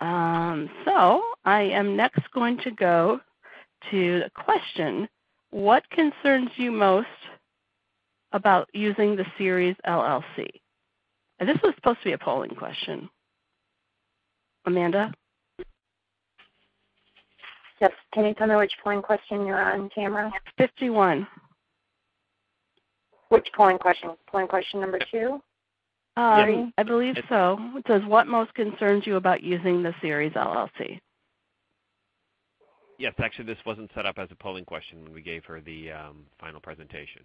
I am next going to go to the question, what concerns you most about using the series LLC? And this was supposed to be a polling question. Amanda? Yes. Can you tell me which polling question you're on, Tamara? 51. Which polling question? Polling question number 2? I believe so. It says, what most concerns you about using the series LLC? Yes, actually, this wasn't set up as a polling question when we gave her the final presentation.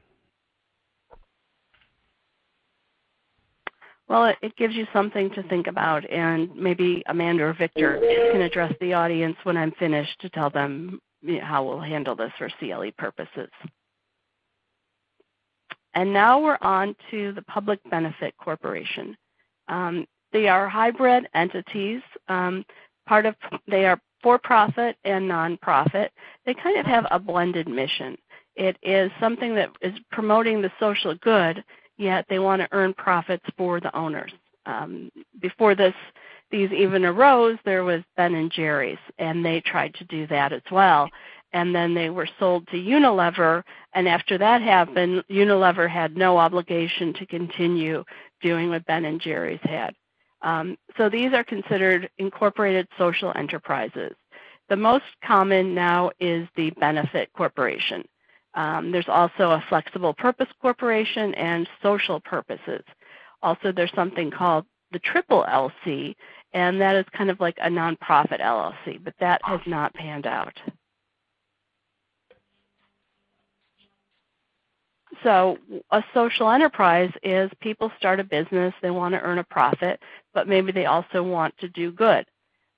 Well, it gives you something to think about, and maybe Amanda or Victor can address the audience when I'm finished to tell them, you know, how we'll handle this for CLE purposes. And now we're on to the Public Benefit Corporation. They are hybrid entities. They are for-profit and non-profit. They kind of have a blended mission. It is something that is promoting the social good, yet they want to earn profits for the owners. Before these even arose, there was Ben and Jerry's, and they tried to do that as well. And then they were sold to Unilever, and after that happened, Unilever had no obligation to continue doing what Ben and Jerry's had. So these are considered incorporated social enterprises. The most common now is the benefit corporation. There's also a flexible purpose corporation and social purposes. Also, there's something called the triple LC, and that is kind of like a nonprofit LLC, but that has not panned out. So a social enterprise is people start a business, they want to earn a profit, but maybe they also want to do good.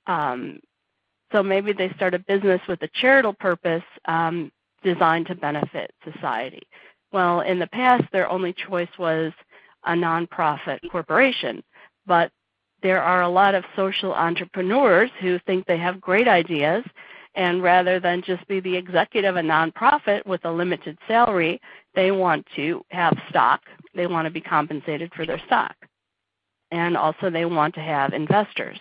So maybe they start a business with a charitable purpose, designed to benefit society. Well, in the past, their only choice was a nonprofit corporation, but there are a lot of social entrepreneurs who think they have great ideas, and rather than just be the executive of a nonprofit with a limited salary, they want to have stock. They want to be compensated for their stock, and also they want to have investors.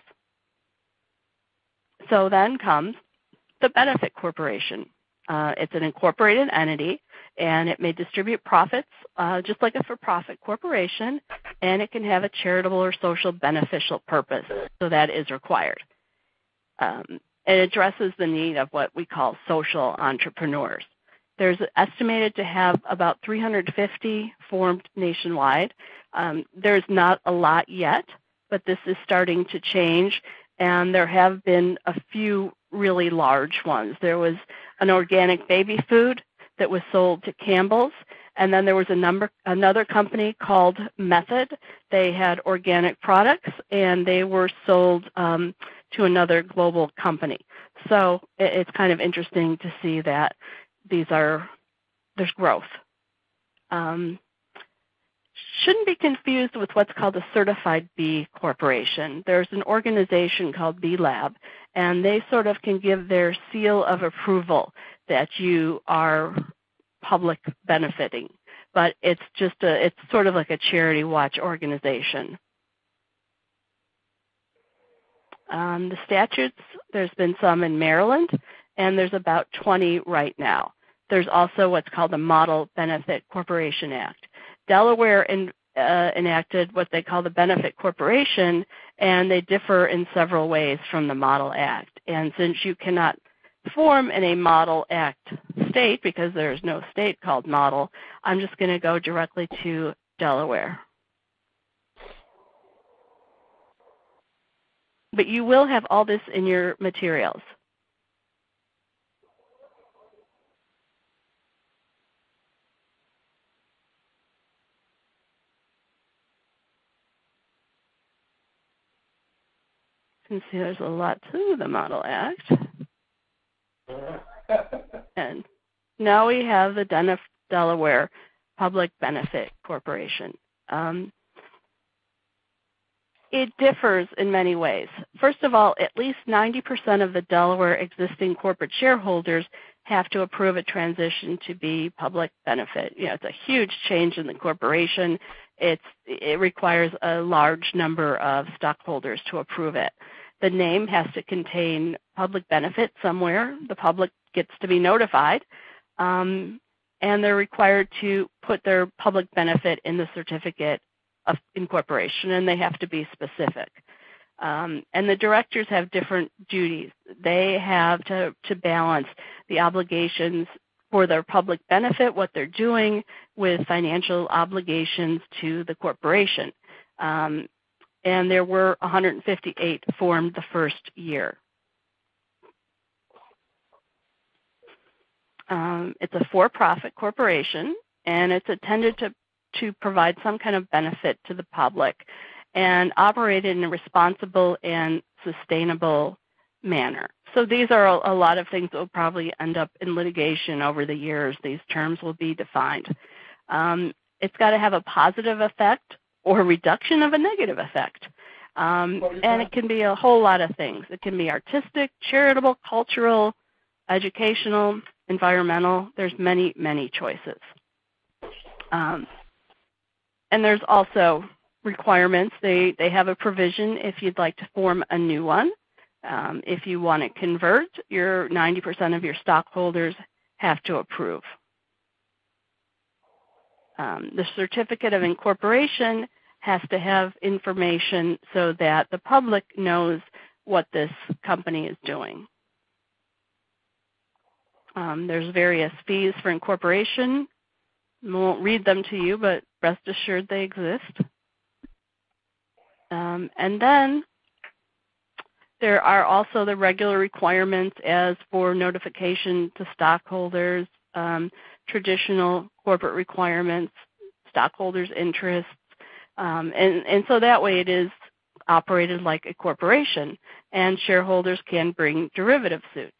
So then comes the benefit corporation. It's an incorporated entity, and it may distribute profits just like a for-profit corporation, and it can have a charitable or social beneficial purpose, so that is required. It addresses the need of what we call social entrepreneurs. There's estimated to have about 350 formed nationwide. There's not a lot yet, but this is starting to change, and there have been a few really large ones. There was an organic baby food that was sold to Campbell's, and then there was another company called Method. They had organic products, and they were sold to another global company. So it's kind of interesting to see that there's growth. Shouldn't be confused with what's called a certified B corporation. There's an organization called B Lab, and they sort of can give their seal of approval that you are public benefiting, but it's just it's sort of like a charity watch organization. The statutes, there's been some in Maryland, and there's about 20 right now. There's also what's called the Model Benefit Corporation Act. Delaware enacted what they call the Benefit Corporation, and they differ in several ways from the Model Act. And since you cannot form in a Model Act state, because there's no state called Model, I'm just going to go directly to Delaware. But you will have all this in your materials. You can see there's a lot to the Model Act. And now we have the Delaware Public Benefit Corporation. It differs in many ways. First of all, at least 90% of the Delaware existing corporate shareholders have to approve a transition to be public benefit. You know, it's a huge change in the corporation. It requires a large number of stockholders to approve it. The name has to contain public benefit somewhere. The public gets to be notified, and they're required to put their public benefit in the certificate of incorporation, and they have to be specific. And the directors have different duties. They have to balance the obligations for their public benefit, what they're doing, with financial obligations to the corporation. And there were 158 formed the first year. It's a for-profit corporation, and it's intended to provide some kind of benefit to the public and operate in a responsible and sustainable manner. So these are a lot of things that will probably end up in litigation over the years. These terms will be defined. It's got to have a positive effect or reduction of a negative effect. And it can be a whole lot of things. It can be artistic, charitable, cultural, educational, environmental. There's many, many choices. And there's also requirements. They have a provision if you'd like to form a new one. If you want to convert, your 90% of your stockholders have to approve. The certificate of incorporation has to have information so that the public knows what this company is doing. There's various fees for incorporation. I won't read them to you, but rest assured they exist. And then there are also the regular requirements as for notification to stockholders, traditional corporate requirements, stockholders' interests, and so that way it is operated like a corporation, and shareholders can bring derivative suits.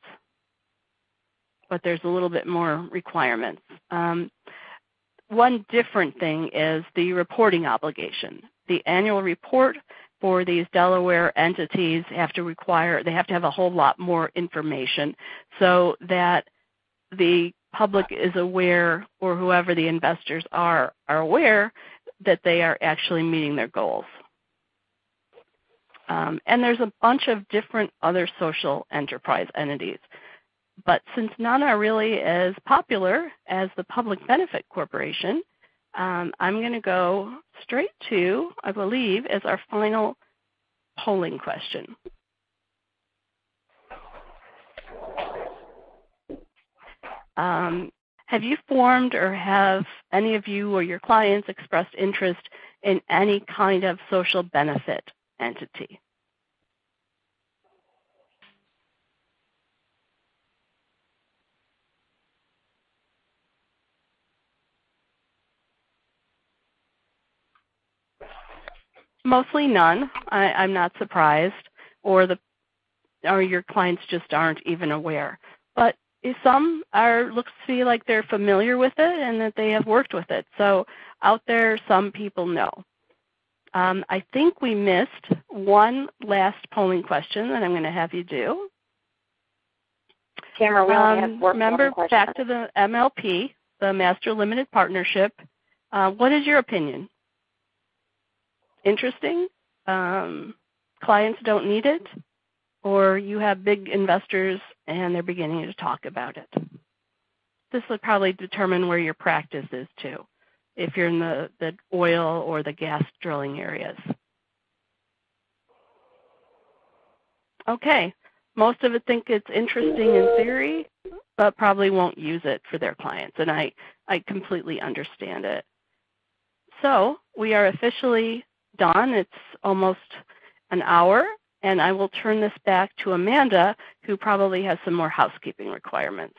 But there's a little bit more requirements. One different thing is the reporting obligation. The annual report for these Delaware entities have to have a whole lot more information so that the public is aware, or whoever the investors are aware that they are actually meeting their goals. And there's a bunch of different other social enterprise entities. But since none are really as popular as the public benefit corporation, I'm going to go straight to, I believe, is our final polling question. Have you formed, or have any of you or your clients expressed interest in any kind of social benefit entity? Mostly none. I'm not surprised, or your clients just aren't even aware. But some looks to be like they're familiar with it and that they have worked with it. So out there, some people know. I think we missed one last polling question that I'm going to have you do. Tamara, we only have one more question. Remember, back to the MLP, the Master Limited Partnership. What is your opinion? Interesting, clients don't need it, or you have big investors and they're beginning to talk about it. This will probably determine where your practice is too, if you're in the oil or the gas drilling areas. Okay, most of it think it's interesting in theory, but probably won't use it for their clients, and I completely understand it. So we are officially done. It's almost an hour, and I will turn this back to Amanda, who probably has some more housekeeping requirements.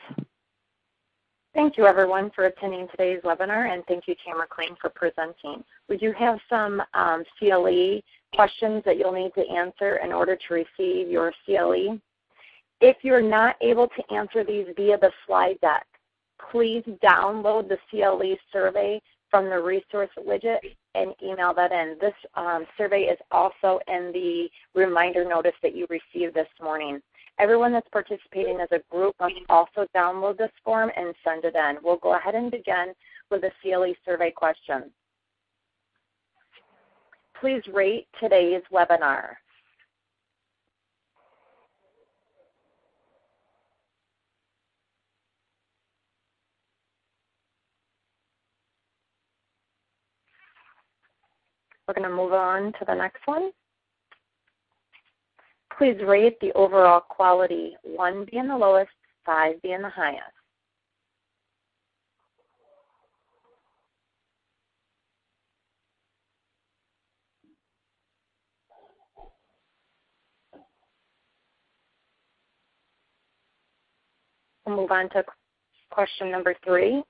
Thank you, everyone, for attending today's webinar, and thank you, Tamara Kling, for presenting. We do have some CLE questions that you'll need to answer in order to receive your CLE. If you're not able to answer these via the slide deck, please download the CLE survey from the resource widget and email that in. This survey is also in the reminder notice that you received this morning. Everyone that's participating as a group must also download this form and send it in. We'll go ahead and begin with the CLE survey question. Please rate today's webinar. We're going to move on to the next one. Please rate the overall quality, 1 being the lowest, 5 being the highest. We'll move on to question number 3.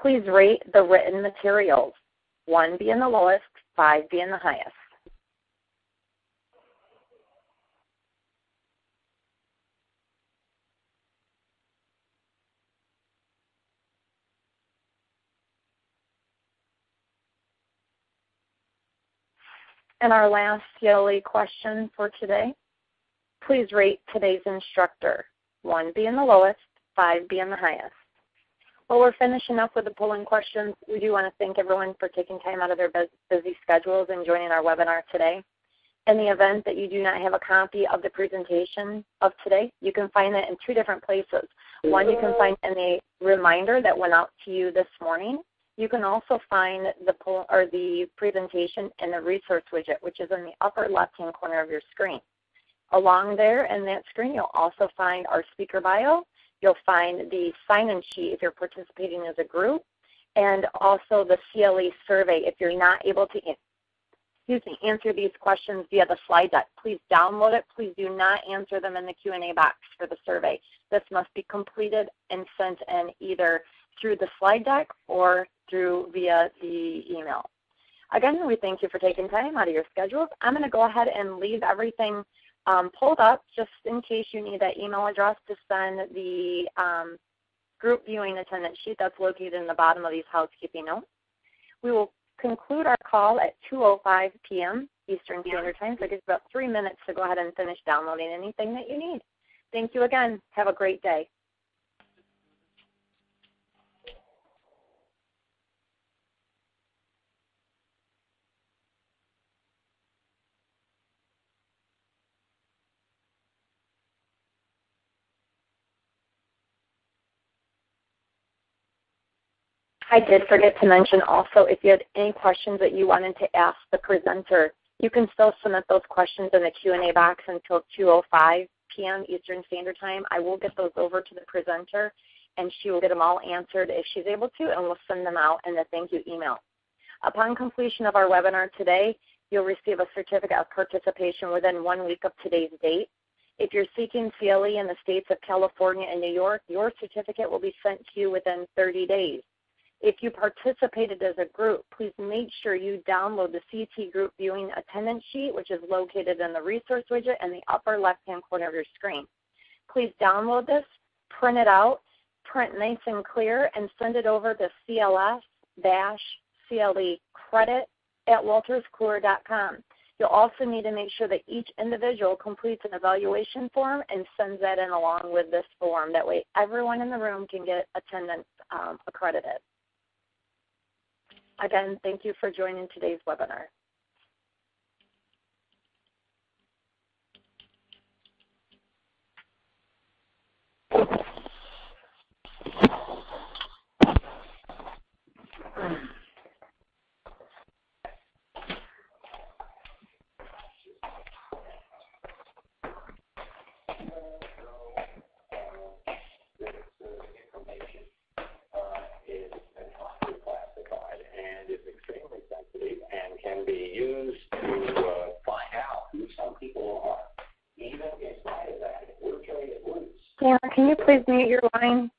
Please rate the written materials, 1 being the lowest, 5 being the highest. And our last CLE question for today, please rate today's instructor, 1 being the lowest, 5 being the highest. Well, we're finishing up with the polling questions. We do want to thank everyone for taking time out of their busy schedules and joining our webinar today. In the event that you do not have a copy of the presentation of today, you can find that in 2 different places. One, you can find in the reminder that went out to you this morning. You can also find the poll or the presentation in the resource widget, which is in the upper left-hand corner of your screen. Along there in that screen, you'll also find our speaker bio. You'll find the sign-in sheet if you're participating as a group, and also the CLE survey. If you're not able to answer these questions via the slide deck, please download it. Please do not answer them in the Q&A box for the survey. This must be completed and sent in either through the slide deck or through via the email. Again, we thank you for taking time out of your schedules. I'm going to go ahead and leave everything pulled up just in case you need that email address to send the group viewing attendance sheet that's located in the bottom of these housekeeping notes. We will conclude our call at 2:05 p.m. Eastern Standard Time, so it gives about 3 minutes to go ahead and finish downloading anything that you need. Thank you again. Have a great day. I did forget to mention also, if you had any questions that you wanted to ask the presenter, you can still submit those questions in the Q&A box until 2:05 p.m. Eastern Standard Time. I will get those over to the presenter, and she will get them all answered if she's able to, and we'll send them out in the thank you email. Upon completion of our webinar today, you'll receive a certificate of participation within 1 week of today's date. If you're seeking CLE in the states of California and New York, your certificate will be sent to you within 30 days. If you participated as a group, please make sure you download the CT Group Viewing Attendance Sheet, which is located in the resource widget in the upper left-hand corner of your screen. Please download this, print it out, print nice and clear, and send it over to cls-clecredit@wolterskluwer.com. You'll also need to make sure that each individual completes an evaluation form and sends that in along with this form. That way everyone in the room can get attendance accredited. Again, thank you for joining today's webinar. Can you please mute your line?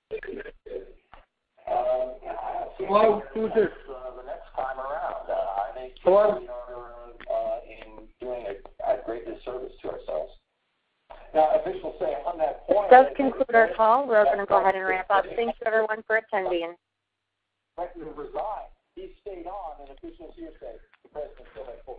Hello, who's this? The next time around, I think hello? We are in doing a great disservice to ourselves. Now, officials say on that point. This does conclude our call. We're going to go ahead and wrap up. Thanks everyone for attending. He stayed on, and officials here say the president still had 4%.